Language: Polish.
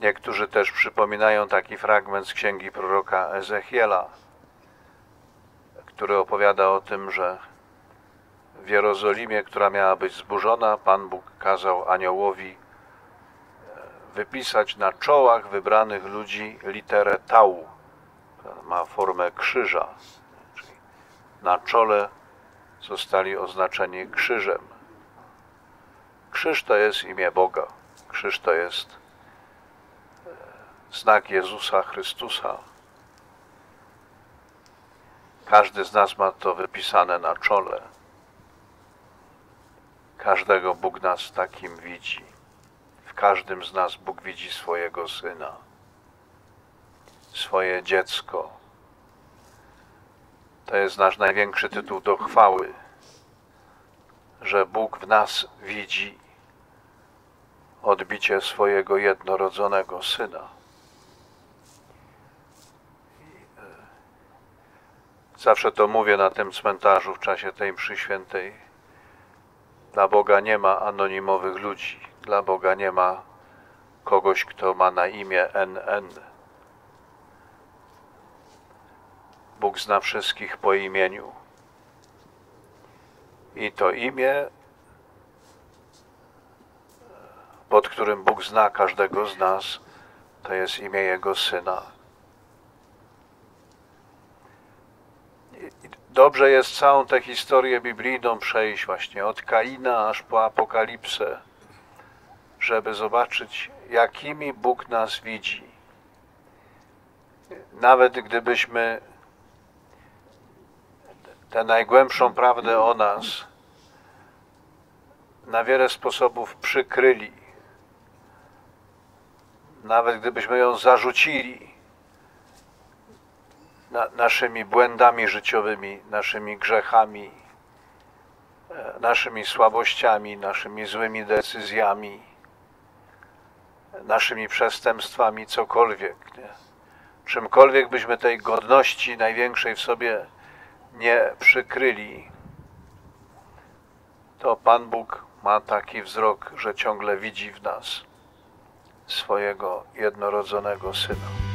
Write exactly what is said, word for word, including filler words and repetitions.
Niektórzy też przypominają taki fragment z księgi proroka Ezechiela, który opowiada o tym, że w Jerozolimie, która miała być zburzona, Pan Bóg kazał aniołowi wypisać na czołach wybranych ludzi literę tau, która ma formę krzyża. Czyli na czole zostali oznaczeni krzyżem. Krzyż to jest imię Boga. Krzyż to jest znak Jezusa Chrystusa. Każdy z nas ma to wypisane na czole. Każdego Bóg nas takim widzi. W każdym z nas Bóg widzi swojego Syna, swoje dziecko. To jest nasz największy tytuł do chwały, że Bóg w nas widzi odbicie swojego jednorodzonego Syna. Zawsze to mówię na tym cmentarzu w czasie tej mszy świętej. Dla Boga nie ma anonimowych ludzi. Dla Boga nie ma kogoś, kto ma na imię N N. Bóg zna wszystkich po imieniu. I to imię, pod którym Bóg zna każdego z nas, to jest imię Jego Syna. Dobrze jest całą tę historię biblijną przejść właśnie od Kaina aż po Apokalipsę, żeby zobaczyć, jakimi Bóg nas widzi. Nawet gdybyśmy tę najgłębszą prawdę o nas na wiele sposobów przykryli, nawet gdybyśmy ją zarzucili na, naszymi błędami życiowymi, naszymi grzechami, naszymi słabościami, naszymi złymi decyzjami, naszymi przestępstwami, cokolwiek, nie? Czymkolwiek byśmy tej godności największej w sobie nie przykryli, to Pan Bóg ma taki wzrok, że ciągle widzi w nas swojego jednorodzonego Syna.